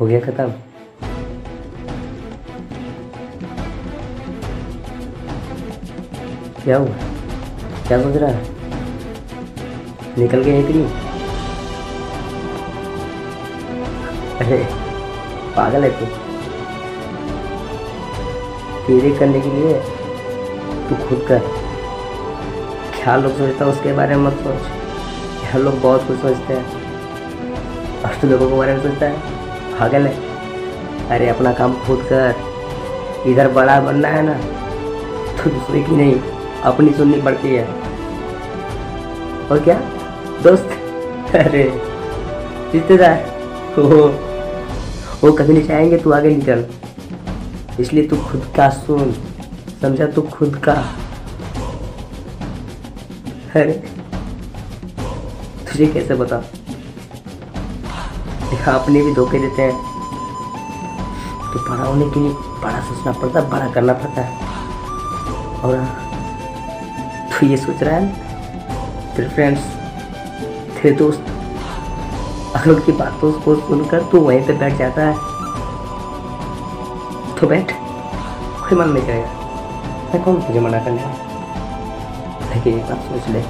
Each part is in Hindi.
हो गया खत्म। क्या हुआ, क्या सोच रहा है? निकल गए कि नहीं? अरे पागल है तू, तेरे करने के लिए तू खुद कर। क्या लोग सोचता है उसके बारे में मत सोच। क्या लोग बहुत कुछ सोचते हैं और तू लोगों के बारे में सोचता है? पागल है। अरे अपना काम खुद कर। इधर बड़ा बनना है ना तो दूसरे की नहीं अपनी सुननी पड़ती है। और क्या दोस्त, अरे रिश्तेदार वो कभी नहीं चाहेंगे तू आगे निकल। इसलिए तू खुद का सुन, समझा? तू खुद का। अरे तुझे कैसे बता, देखा अपने भी धोखे देते हैं। तो बड़ा होने के लिए बड़ा सोचना पड़ता, बड़ा करना पड़ता है। और तू ये सोच रहा है तेरे फ्रेंड्स, तेरे दोस्त अगर की बातों को सुनकर तू वहीं पे बैठ जाता है तो बैठ, कोई मन नहीं करेगा। मैं कौन तुझे मना करने वाला। लेकिन एक बात सोच ले,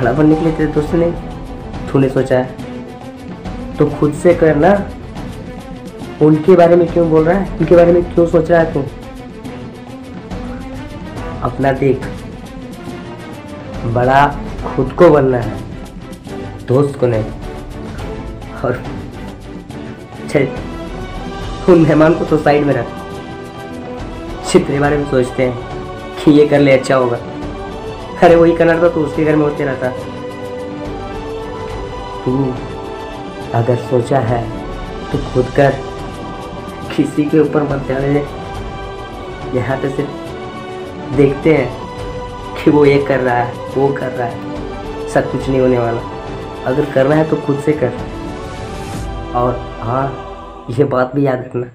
बड़ा बनने के लिए तेरे दोस्त ने तूने सोचा है तो खुद से कर ना। उनके बारे में क्यों बोल रहा है, उनके बारे में क्यों सोच रहा है तू? अपना देख, बड़ा खुद को बनना है, दोस्त को नहीं। और उन मेहमान को तो साइड में रख, तेरे बारे में सोचते हैं कि ये कर ले अच्छा होगा। अरे वही करना था तो उसके घर में होते रहता। तू अगर सोचा है तो खुद कर, किसी के ऊपर मत ध्यान दे। यहाँ पे सिर्फ देखते हैं कि वो ये कर रहा है, वो कर रहा है, सब कुछ नहीं होने वाला। अगर करना है तो खुद से कर। और हाँ, ये बात भी याद रखना।